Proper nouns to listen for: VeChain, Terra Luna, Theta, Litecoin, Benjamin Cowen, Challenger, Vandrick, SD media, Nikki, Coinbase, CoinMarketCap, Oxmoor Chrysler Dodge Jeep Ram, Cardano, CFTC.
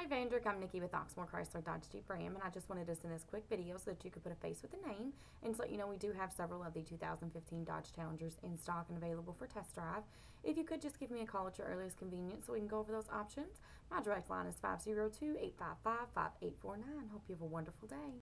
Hi Vandrick, I'm Nikki with Oxmoor Chrysler Dodge Jeep Ram, and I just wanted to send this quick video so that you could put a face with a name and so let you know we do have several of the 2015 Dodge Challengers in stock and available for test drive. If you could just give me a call at your earliest convenience so we can go over those options. My direct line is 502-855-5849. Hope you have a wonderful day.